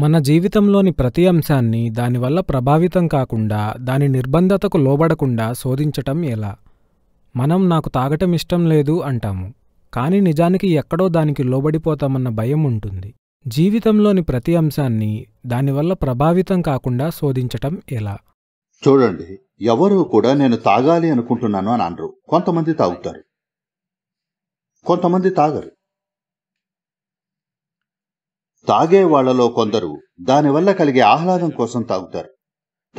మన జీవితంలోని ప్రతి అంశాన్ని దానివల్ల ప్రభావితం కాకుండా దాని నిర్బంధతకు లోబడకుండా శోధించటం ఎలా? మనం నాకు తాగటం ఇష్టం లేదు అంటాము, కానీ నిజానికి ఎక్కడో దానికి లోబడిపోతామన్న భయం ఉంటుంది. జీవితంలోని ప్రతి అంశాన్ని దానివల్ల ప్రభావితం కాకుండా శోధించటం ఎలా? చూడండి, ఎవరూ కూడా నేను తాగాలి అనుకుంటున్నాను అని అనరు. కొంతమంది తాగుతారు, కొంతమంది తాగరు. తాగేవాళ్లలో కొందరు దానివల్ల కలిగే ఆహ్లాదం కోసం తాగుతారు.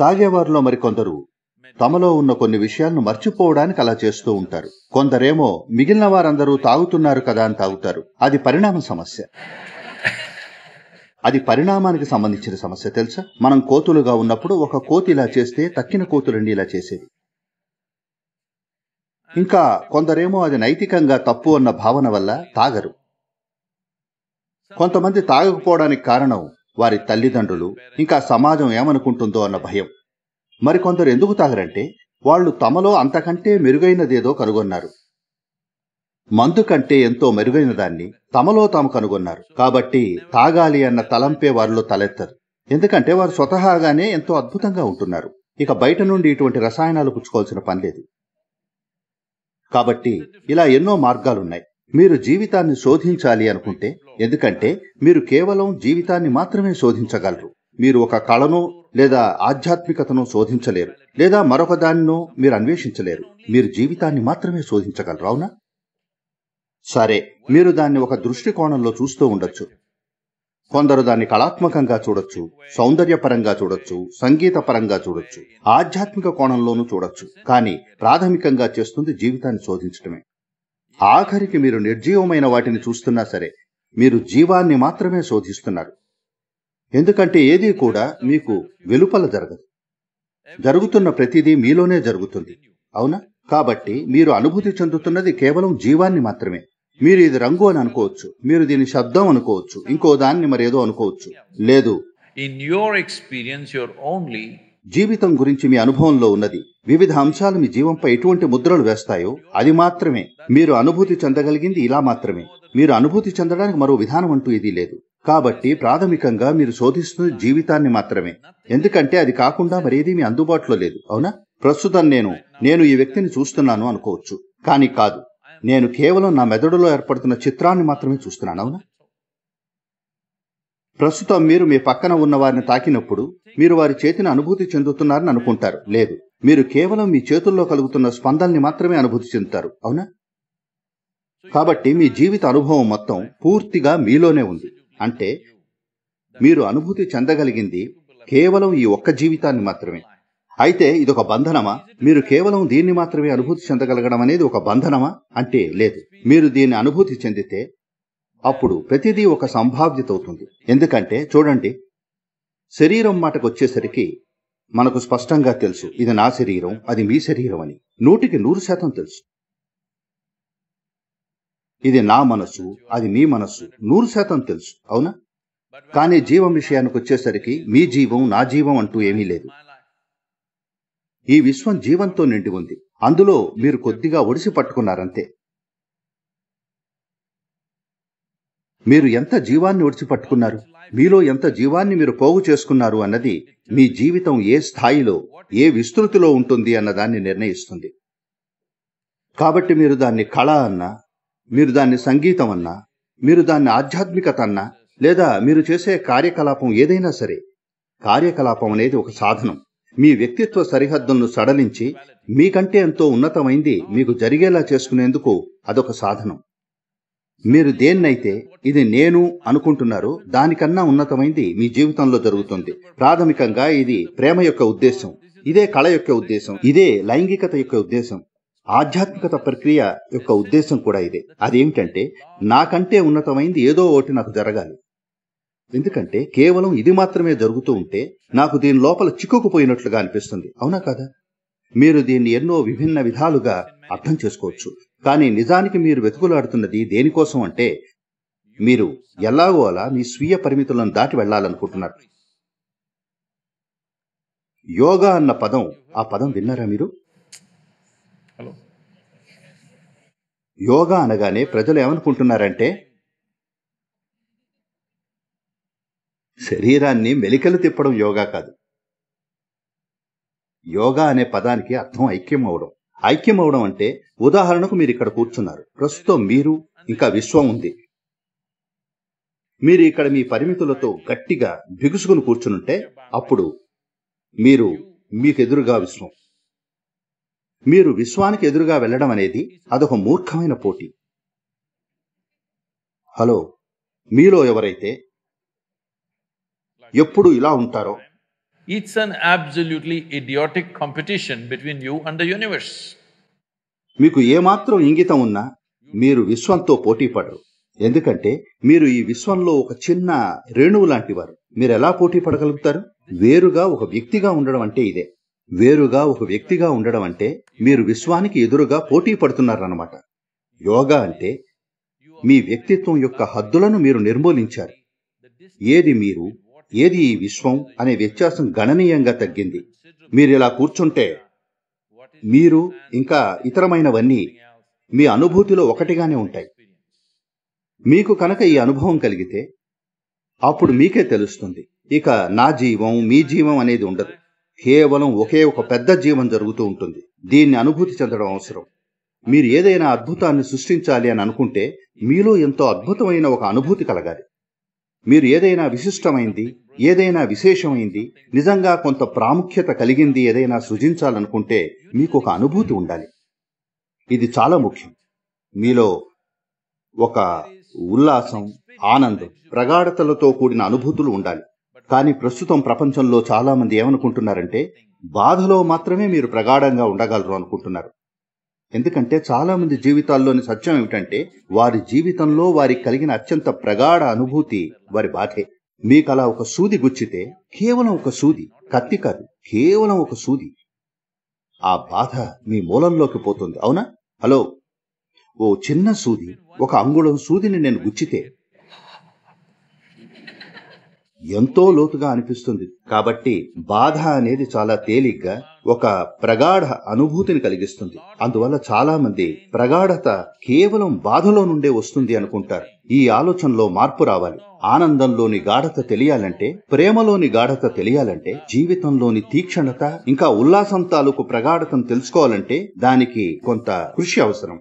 తాగేవారిలో మరికొందరు తమలో ఉన్న కొన్ని విషయాలను మర్చిపోవడానికి అలా చేస్తూ ఉంటారు. కొందరేమో మిగిలిన వారందరూ తాగుతున్నారు కదా అని తాగుతారు. అది పరిణామ సమస్య. అది పరిణామానికి సంబంధించిన సమస్య, తెలుసా? మనం కోతులుగా ఉన్నప్పుడు ఒక కోతి ఇలా చేస్తే తక్కిన కోతులన్నీ ఇలా చేసేది. ఇంకా కొందరేమో అది నైతికంగా తప్పు అన్న భావన వల్ల తాగరు. కొంతమంది తాగకపోవడానికి కారణం వారి తల్లిదండ్రులు, ఇంకా సమాజం ఏమనుకుంటుందో అన్న భయం. మరికొందరు ఎందుకు తాగరంటే వాళ్ళు తమలో అంతకంటే మెరుగైనదేదో కనుగొన్నారు. మందు కంటే ఎంతో మెరుగైన దాన్ని తమలో తాము కనుగొన్నారు. కాబట్టి తాగాలి అన్న తలంపే వారిలో తలెత్తదు, ఎందుకంటే వారు స్వతహాగానే ఎంతో అద్భుతంగా ఉంటున్నారు. ఇక బయట నుండి ఇటువంటి రసాయనాలు పుచ్చుకోవాల్సిన పనిలేదు. కాబట్టి ఇలా ఎన్నో మార్గాలున్నాయి మీరు జీవితాన్ని శోధించాలి అనుకుంటే, ఎందుకంటే మీరు కేవలం జీవితాన్ని మాత్రమే శోధించగలరు. మీరు ఒక కళను లేదా ఆధ్యాత్మికతను శోధించలేరు, లేదా మరొక దానినో మీరు అన్వేషించలేరు. మీరు జీవితాన్ని మాత్రమే శోధించగలరు, అవునా? సరే, మీరు దాన్ని ఒక దృష్టికోణంలో చూస్తూ ఉండొచ్చు. కొందరు దాన్ని కళాత్మకంగా చూడొచ్చు, సౌందర్యపరంగా చూడొచ్చు, సంగీత పరంగా చూడొచ్చు, ఆధ్యాత్మిక కోణంలోనూ చూడొచ్చు. కానీ ప్రాథమికంగా చేస్తుంది జీవితాన్ని శోధించడమే. ఆఖరికి మీరు నిర్జీవమైన వాటిని చూస్తున్నా సరే మీరు జీవాన్ని మాత్రమే శోధిస్తున్నారు, ఎందుకంటే ఏదీ కూడా మీకు వెలుపల జరగదు. జరుగుతున్న ప్రతిదీ మీలోనే జరుగుతుంది, అవునా? కాబట్టి మీరు అనుభూతి చెందుతున్నది కేవలం జీవాన్ని మాత్రమే. మీరు ఇది రంగు అని అనుకోవచ్చు, మీరు దీని శబ్దం అనుకోవచ్చు, ఇంకో దాన్ని మరేదో అనుకోవచ్చు. లేదు, జీవితం గురించి మీ అనుభవంలో ఉన్నది వివిధ అంశాలు మీ జీవంపై ఎటువంటి ముద్రలు వేస్తాయో అది మాత్రమే. మీరు అనుభూతి చెందగలిగింది ఇలా మాత్రమే. మీరు అనుభూతి చెందడానికి మరో విధానం అంటూ ఇది లేదు. కాబట్టి ప్రాథమికంగా మీరు శోధిస్తున్న జీవితాన్ని మాత్రమే, ఎందుకంటే అది కాకుండా మరేది మీ అందుబాటులో లేదు, అవునా? ప్రస్తుతం నేను ఈ వ్యక్తిని చూస్తున్నాను అనుకోవచ్చు, కానీ కాదు, నేను కేవలం నా మెదడులో ఏర్పడుతున్న చిత్రాన్ని మాత్రమే చూస్తున్నాను, అవునా? ప్రస్తుతం మీరు మీ పక్కన ఉన్న వారిని తాకినప్పుడు మీరు వారి చేతిని అనుభూతి చెందుతున్నారని అనుకుంటారు. లేదు, మీరు కేవలం మీ చేతుల్లో కలుగుతున్న స్పందనని మాత్రమే అనుభూతి చెందుతారు, అవునా? కాబట్టి మీ జీవిత అనుభవం మొత్తం పూర్తిగా మీలోనే ఉంది. అంటే మీరు అనుభూతి చెందగలిగింది కేవలం ఈ ఒక్క జీవితాన్ని మాత్రమే. అయితే ఇదొక బంధనమా? మీరు కేవలం దీన్ని మాత్రమే అనుభూతి చెందగలగడం అనేది ఒక బంధనమా? అంటే లేదు. మీరు దీన్ని అనుభూతి చెందితే అప్పుడు ప్రతిదీ ఒక సంభావ్యత అవుతుంది. ఎందుకంటే చూడండి, శరీరం మాటకు వచ్చేసరికి మనకు స్పష్టంగా తెలుసు, ఇది నా శరీరం, అది మీ శరీరం అని 100% తెలుసు. ఇది నా మనసు, అది మీ మనసు, 100% తెలుసు, అవునా? కానీ జీవం విషయానికి వచ్చేసరికి మీ జీవం, నా జీవం అంటూ ఏమీ లేదు. ఈ విశ్వం జీవంతో నిండి ఉంది, అందులో మీరు కొద్దిగా ఒడిసి పట్టుకున్నారంతే. మీరు ఎంత జీవాన్ని ఒడిచి పట్టుకున్నారు, మీలో ఎంత జీవాన్ని మీరు పోగు చేసుకున్నారు అన్నది మీ జీవితం ఏ స్థాయిలో, ఏ విస్తృతిలో ఉంటుంది అన్నదాన్ని నిర్ణయిస్తుంది. కాబట్టి మీరు దాన్ని కళ అన్నా, మీరు దాన్ని సంగీతం అన్నా, మీరు దాన్ని ఆధ్యాత్మికత అన్నా, లేదా మీరు చేసే కార్యకలాపం ఏదైనా సరే, కార్యకలాపం అనేది ఒక సాధనం. మీ వ్యక్తిత్వ సరిహద్దులను సడలించి మీకంటే ఎంతో ఉన్నతమైంది మీకు జరిగేలా చేసుకునేందుకు అదొక సాధనం. మీరు దేన్నైతే ఇది నేను అనుకుంటున్నారో దానికన్నా ఉన్నతమైంది మీ జీవితంలో జరుగుతుంది. ప్రాథమికంగా ఇది ప్రేమ యొక్క ఉద్దేశం, ఇదే కళ యొక్క ఉద్దేశం, ఇదే లైంగికత యొక్క ఉద్దేశం, ఆధ్యాత్మికత ప్రక్రియ యొక్క ఉద్దేశం కూడా ఇదే. అదేమిటంటే నాకంటే ఉన్నతమైంది ఏదో ఒకటి నాకు జరగాలి, ఎందుకంటే కేవలం ఇది మాత్రమే జరుగుతూ ఉంటే నాకు దీని లోపల చిక్కుకుపోయినట్లుగా అనిపిస్తుంది, అవునా కదా? మీరు దీన్ని ఎన్నో విభిన్న విధాలుగా అర్థం చేసుకోవచ్చు. కానీ నిజానికి మీరు వెతుకులాడుతున్నది దేనికోసం అంటే మీరు ఎలాగో అలా మీ స్వీయ పరిమితులను దాటి వెళ్ళాలనుకుంటున్నారు. యోగా అన్న పదం, ఆ పదం విన్నారా మీరు? యోగా అనగానే ప్రజలు ఏమనుకుంటున్నారంటే శరీరాన్ని మెలికలు తిప్పడం యోగా కాదు. యోగా అనే పదానికి అర్థం ఐక్యం అవడం. ఐక్యం అవడం అంటే, ఉదాహరణకు మీరు ఇక్కడ కూర్చున్నారు, ప్రస్తుతం మీరు ఇంకా విశ్వం ఉంది, మీరు ఇక్కడ మీ పరిమితులతో గట్టిగా బిగుసుకుని కూర్చునుంటే అప్పుడు మీరు మీకెదురుగా విశ్వం. మీరు విశ్వానికి ఎదురుగా వెళ్ళడం అనేది అదొక మూర్ఖమైన పోటీ. హలో, మీలో ఎవరైతే ఎప్పుడు ఇలా ఉంటారో, it's an absolutely idiotic competition between you and the universe. మీకు ఏమాత్రం ఇంగితం ఉన్నా మీరు విశ్వంతో పోటీ పడరు, ఎందుకంటే మీరు ఈ విశ్వంలో ఒక చిన్న రేణువు లాంటి వారు. మీరు ఎలా పోటీ పడగలుగుతారు? వేరుగా ఒక వ్యక్తిగా ఉండడం అంటే ఇదే. వేరుగా ఒక వ్యక్తిగా ఉండడం అంటే మీరు విశ్వానికి ఎదురుగా పోటీ పడుతున్నారన్నమాట. యోగా అంటే మీ వ్యక్తిత్వం యొక్క హద్దులను మీరు నిర్మూలించారు. ఏది మీరు, ఏది ఈ విశ్వం అనే వ్యత్యాసం గణనీయంగా తగ్గింది. మీరు ఇలా కూర్చుంటే మీరు ఇంకా ఇతరమైనవన్నీ మీ అనుభూతిలో ఒకటిగానే ఉంటాయి. మీకు కనుక ఈ అనుభవం కలిగితే అప్పుడు మీకే తెలుస్తుంది, ఇక నా జీవం మీ జీవం అనేది ఉండదు. కేవలం ఒకే ఒక పెద్ద జీవం జరుగుతూ ఉంటుంది. దీన్ని అనుభూతి చెందడం అవసరం. మీరు ఏదైనా అద్భుతాన్ని సృష్టించాలి అని అనుకుంటే మీలో ఎంతో అద్భుతమైన ఒక అనుభూతి కలగాలి. మీరు ఏదైనా విశిష్టమైంది, ఏదైనా విశేషమైంది, నిజంగా కొంత ప్రాముఖ్యత కలిగింది ఏదైనా సృజించాలనుకుంటే మీకు ఒక అనుభూతి ఉండాలి. ఇది చాలా ముఖ్యం. మీలో ఒక ఉల్లాసం, ఆనందం, ప్రగాఢతలతో కూడిన అనుభూతులు ఉండాలి. కానీ ప్రస్తుతం ప్రపంచంలో చాలా మంది ఏమనుకుంటున్నారంటే, బాధలో మాత్రమే మీరు ప్రగాఢంగా ఉండగలరు అనుకుంటున్నారు. ఎందుకంటే చాలా మంది జీవితాల్లోని సత్యం ఏమిటంటే, వారి జీవితంలో వారికి కలిగిన అత్యంత ప్రగాఢ అనుభూతి వారి బాధే. మీకు అలా ఒక సూది గుచ్చితే, కేవలం ఒక సూది, కత్తి కాదు, కేవలం ఒక సూది, ఆ బాధ మీ మూలంలోకి పోతుంది, అవునా? హలో, ఓ చిన్న సూది, ఒక అంగుళం సూదిని నేను గుచ్చితే ఎంతో లోతుగా అనిపిస్తుంది. కాబట్టి బాధ అనేది చాలా తేలిగ్గా ఒక ప్రగాఢ అనుభూతిని కలిగిస్తుంది. అందువల్ల చాలా మంది ప్రగాఢత కేవలం బాధలో నుండే వస్తుంది అనుకుంటారు. ఈ ఆలోచనలో మార్పు రావాలి. ఆనందంలోని గాఢత తెలియాలంటే, ప్రేమలోని గాఢత తెలియాలంటే, జీవితంలోని తీక్షణత, ఇంకా ఉల్లాసం తాలూకు ప్రగాఢతను తెలుసుకోవాలంటే దానికి కొంత కృషి అవసరం.